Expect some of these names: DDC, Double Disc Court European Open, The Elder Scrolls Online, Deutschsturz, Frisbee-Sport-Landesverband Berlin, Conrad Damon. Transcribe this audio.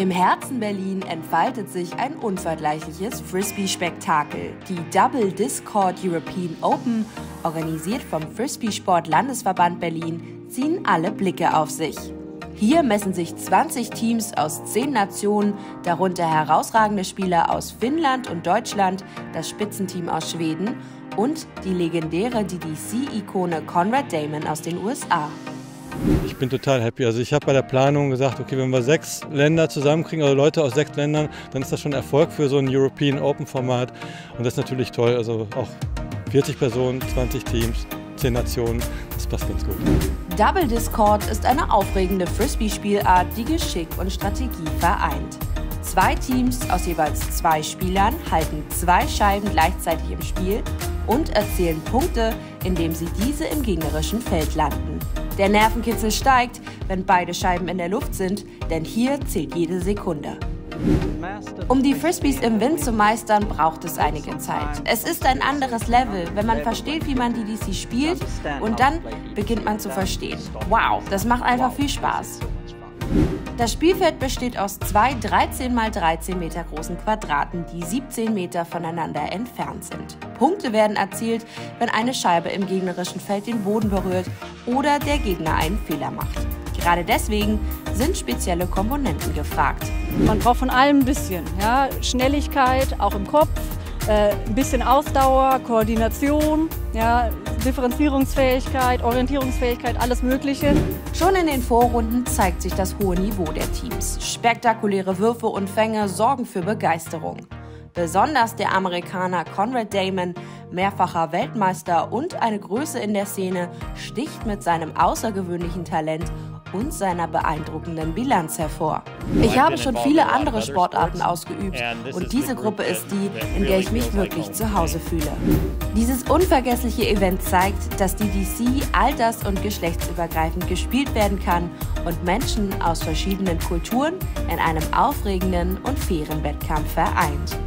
Im Herzen Berlin entfaltet sich ein unvergleichliches Frisbee-Spektakel. Die Double Disc Court European Open, organisiert vom Frisbee-Sport-Landesverband Berlin, ziehen alle Blicke auf sich. Hier messen sich 20 Teams aus 10 Nationen, darunter herausragende Spieler aus Finnland und Deutschland, das Spitzenteam aus Schweden und die legendäre DDC-Ikone Conrad Damon aus den USA. Ich bin total happy. Also ich habe bei der Planung gesagt, okay, wenn wir 6 Länder zusammenkriegen, also Leute aus 6 Ländern, dann ist das schon ein Erfolg für so ein European Open Format. Und das ist natürlich toll. Also auch 40 Personen, 20 Teams, 10 Nationen, das passt ganz gut. Double Disc Court ist eine aufregende Frisbee-Spielart, die Geschick und Strategie vereint. 2 Teams aus jeweils 2 Spielern halten 2 Scheiben gleichzeitig im Spiel und erzielen Punkte, indem sie diese im gegnerischen Feld landen. Der Nervenkitzel steigt, wenn beide Scheiben in der Luft sind, denn hier zählt jede Sekunde. Um die Frisbees im Wind zu meistern, braucht es einige Zeit. Es ist ein anderes Level, wenn man versteht, wie man DDC spielt, und dann beginnt man zu verstehen. Wow, das macht einfach viel Spaß. Das Spielfeld besteht aus 2 13 x 13 Meter großen Quadraten, die 17 Meter voneinander entfernt sind. Punkte werden erzielt, wenn eine Scheibe im gegnerischen Feld den Boden berührt oder der Gegner einen Fehler macht. Gerade deswegen sind spezielle Komponenten gefragt. Man braucht von allem ein bisschen, ja? Schnelligkeit, auch im Kopf, ein bisschen Ausdauer, Koordination, ja? Differenzierungsfähigkeit, Orientierungsfähigkeit, alles Mögliche. Schon in den Vorrunden zeigt sich das hohe Niveau der Teams. Spektakuläre Würfe und Fänge sorgen für Begeisterung. Besonders der Amerikaner Conrad Damon, mehrfacher Weltmeister und eine Größe in der Szene, sticht mit seinem außergewöhnlichen Talent und seiner beeindruckenden Bilanz hervor. Ich habe schon viele andere Sportarten ausgeübt und diese Gruppe ist die, in der ich mich wirklich zu Hause fühle. Dieses unvergessliche Event zeigt, dass die DDC alters- und geschlechtsübergreifend gespielt werden kann und Menschen aus verschiedenen Kulturen in einem aufregenden und fairen Wettkampf vereint.